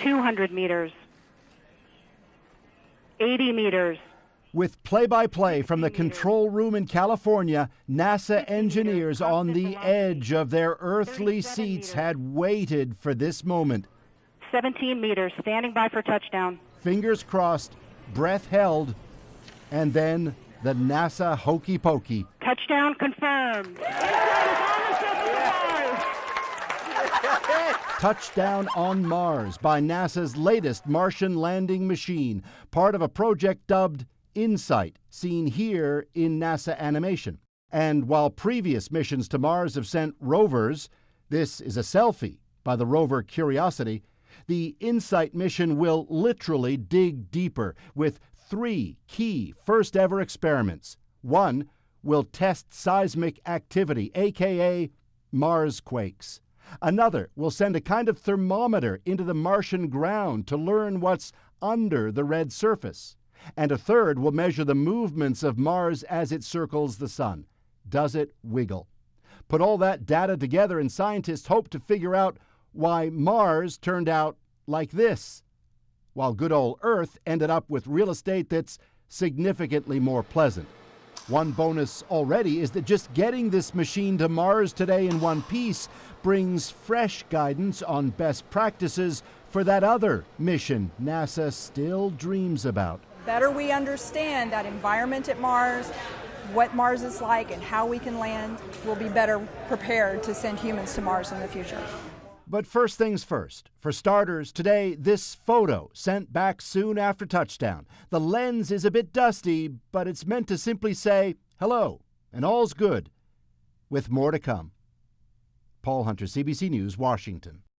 200 meters, 80 meters. With play-by-play from the control room in California, NASA engineers on the edge of their earthly seats had waited for this moment. 17 meters, standing by for touchdown. Fingers crossed, breath held, and then the NASA hokey pokey. Touchdown confirmed. Touchdown on Mars by NASA's latest Martian landing machine, part of a project dubbed InSight, seen here in NASA animation. And while previous missions to Mars have sent rovers, this is a selfie by the rover Curiosity. The InSight mission will literally dig deeper with three key first-ever experiments. One will test seismic activity, a.k.a. Mars quakes. Another will send a kind of thermometer into the Martian ground to learn what's under the red surface. And a third will measure the movements of Mars as it circles the sun. Does it wiggle? Put all that data together and scientists hope to figure out why Mars turned out like this, while good old Earth ended up with real estate that's significantly more pleasant. One bonus already is that just getting this machine to Mars today in one piece brings fresh guidance on best practices for that other mission NASA still dreams about. The better we understand that environment at Mars, what Mars is like and how we can land, we'll be better prepared to send humans to Mars in the future. But first things first. For starters, today, this photo sent back soon after touchdown. The lens is a bit dusty, but it's meant to simply say, hello, and all's good, with more to come. Paul Hunter, CBC News, Washington.